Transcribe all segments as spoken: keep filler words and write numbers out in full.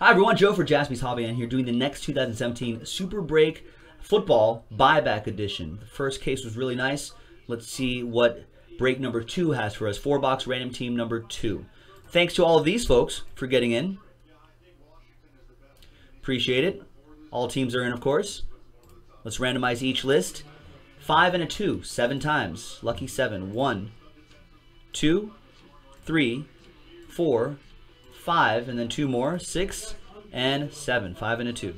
Hi everyone, Joe for Jaspy's Hobby Land here, doing the next two thousand seventeen Super Break Football Buyback Edition. The first case was really nice. Let's see what break number two has for us. Four box random team number two. Thanks to all of these folks for getting in. Appreciate it. All teams are in, of course. Let's randomize each list. Five and a two, seven times. Lucky seven. One, two, three, four, five, and then two more, six and seven. Five and a two.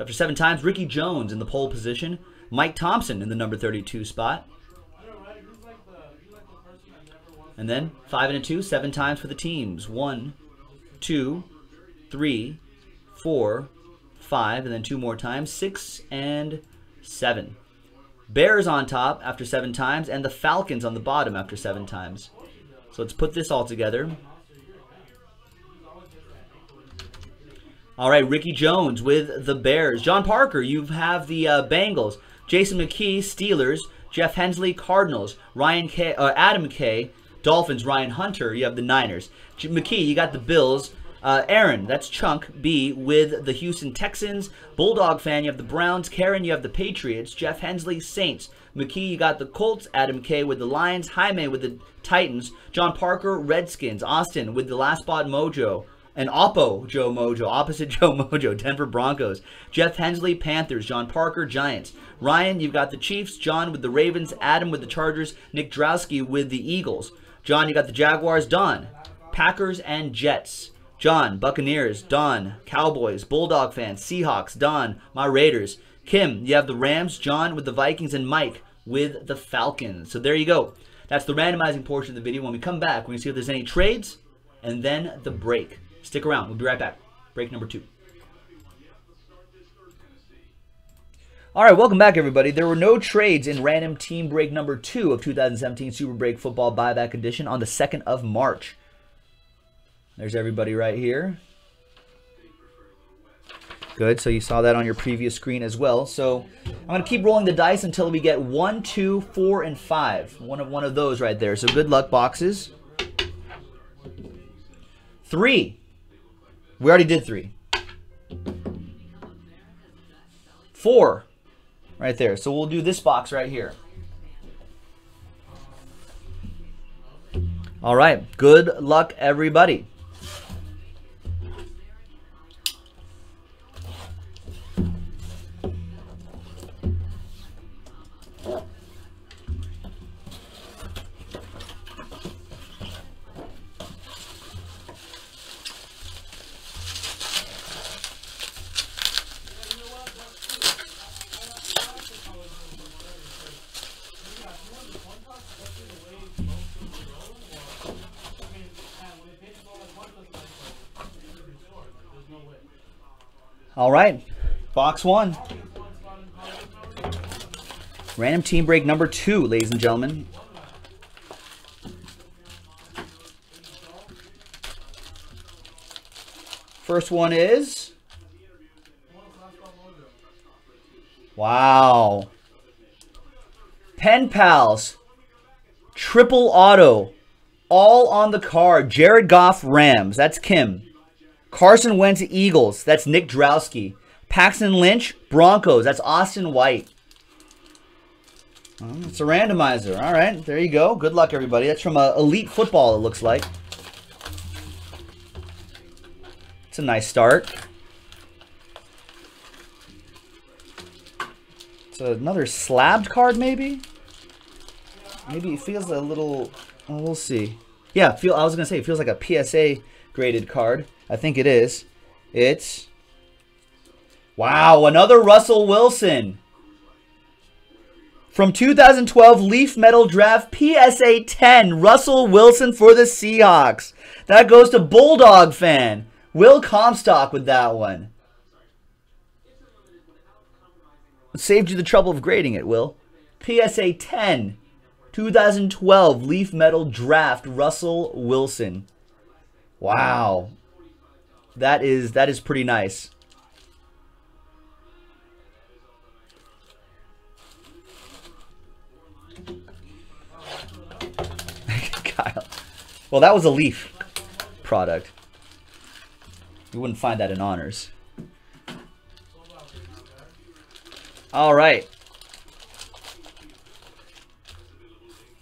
After seven times, Ricky Jones in the pole position, Mike Thompson in the number thirty-two spot, and then five and a two, seven times for the teams. One, two, three, four, five, and then two more times, six and seven. Bears on top after seven times, and the Falcons on the bottom after seven times. So let's put this all together. All right, Ricky Jones with the Bears. John Parker, you have the uh, Bengals. Jason McKee, Steelers. Jeff Hensley, Cardinals. Ryan K, uh, Adam K, Dolphins. Ryan Hunter, you have the Niners. J McKee, you got the Bills. Uh, Aaron, that's Chunk B with the Houston Texans. Bulldog Fan, you have the Browns. Karen, you have the Patriots. Jeff Hensley, Saints. McKee, you got the Colts. Adam K with the Lions. Jaime with the Titans. John Parker, Redskins. Austin with the Last Spot Mojo. And Oppo Joe Mojo, opposite Joe Mojo, Denver Broncos. Jeff Hensley, Panthers. John Parker, Giants. Ryan, you've got the Chiefs. John with the Ravens. Adam with the Chargers. Nick Drowski with the Eagles. John, you got the Jaguars. Don, Packers and Jets. John, Buccaneers. Don, Cowboys. Bulldog Fans, Seahawks. Don, my Raiders. Kim, you have the Rams. John with the Vikings. And Mike with the Falcons. So there you go. That's the randomizing portion of the video. When we come back, we're going to see if there's any trades and then the break. Stick around. We'll be right back. Break number two. All right. Welcome back, everybody. There were no trades in random team break number two of two thousand seventeen Super Break Football Buyback Edition on the second of March. There's everybody right here. Good. So you saw that on your previous screen as well. So I'm going to keep rolling the dice until we get one, two, four, and five. One of one of those right there. So good luck, boxes. Three. We already did three. Four. Right there. So we'll do this box right here. All right. Good luck, everybody. All right, box one. Random team break number two, ladies and gentlemen. First one is... Wow. Pen Pals. Triple auto. All on the card. Jared Goff, Rams. That's Kim. Carson Wentz, Eagles. That's Nick Drowski. Paxton Lynch, Broncos. That's Austin White. Oh, it's a randomizer. All right. There you go. Good luck, everybody. That's from uh, Elite Football, it looks like. It's a nice start. It's another slabbed card, maybe? Maybe it feels a little... Oh, we'll see. Yeah, feel. I was going to say it feels like a P S A-graded card. I think it is. It's... Wow, another Russell Wilson. From two thousand twelve Leaf Metal Draft, P S A ten, Russell Wilson for the Seahawks. That goes to Bulldog Fan. Will Comstock with that one. It saved you the trouble of grading it, Will. P S A ten, two thousand twelve Leaf Metal Draft, Russell Wilson. Wow. That is that is pretty nice. Kyle. Well, that was a Leaf product. You wouldn't find that in honors. All right.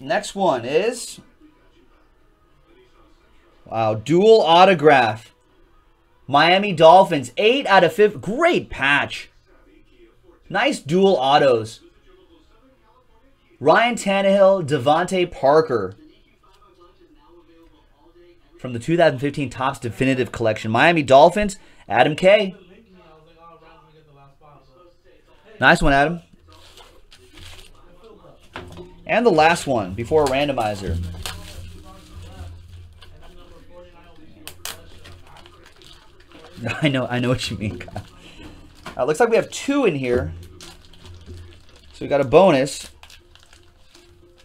Next one is... Wow, dual autograph. Miami Dolphins, eight out of fifty. Great patch. Nice dual autos. Ryan Tannehill, Devontae Parker. From the two thousand fifteen Topps Definitive Collection. Miami Dolphins, Adam K. Nice one, Adam. And the last one before a randomizer. I know, I know what you mean, Kyle. Uh, looks like we have two in here. So we got a bonus.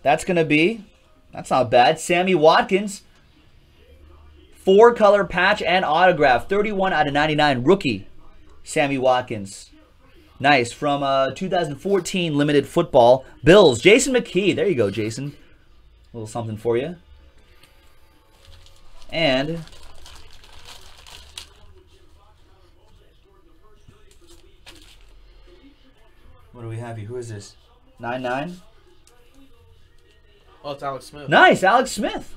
That's going to be, that's not bad. Sammy Watkins. Four color patch and autograph. thirty-one out of ninety-nine. Rookie. Sammy Watkins. Nice. From uh, two thousand fourteen Limited Football. Bills. Jason McKee. There you go, Jason. A little something for you. And... what do we have here? Who is this? nine nine? Oh, it's Alex Smith. Nice, Alex Smith.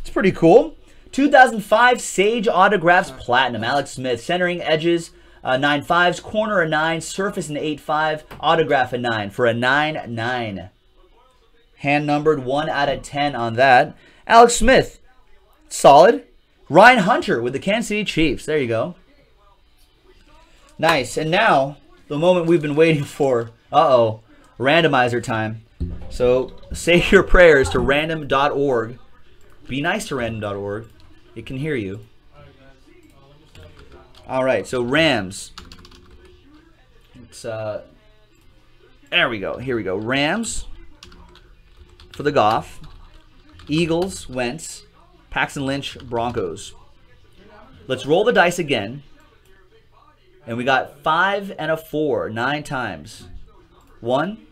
It's pretty cool. two thousand five Sage Autographs Platinum. Alex Smith. Centering edges, uh, nine fives. Corner a nine. Surface an eight five. Autograph a nine for a nine nine. Hand numbered one out of ten on that. Alex Smith. Solid. Ryan Hunter with the Kansas City Chiefs. There you go. Nice. And now... the moment we've been waiting for. Uh-oh. Randomizer time. So say your prayers to random dot org. Be nice to random dot org. It can hear you. All right. So Rams. It's, uh, there we go. Here we go. Rams for the Goff. Eagles, Wentz. Paxton Lynch, Broncos. Let's roll the dice again. And we got five and a four, nine times. One,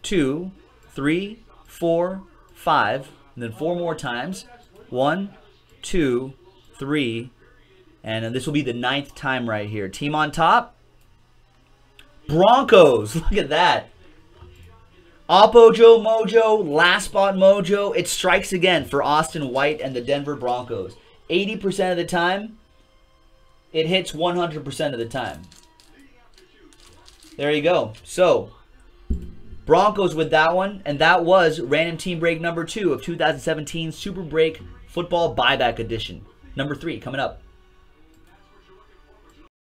two, three, four, five, and then four more times. One, two, three, and this will be the ninth time right here. Team on top, Broncos. Look at that. Oppojo Mojo, Last Spot Mojo. It strikes again for Austin White and the Denver Broncos. eighty percent of the time, it hits one hundred percent of the time. There you go. So, Broncos with that one. And that was Random Team Break number two of two thousand seventeen Super Break Football Buyback Edition. Number three coming up.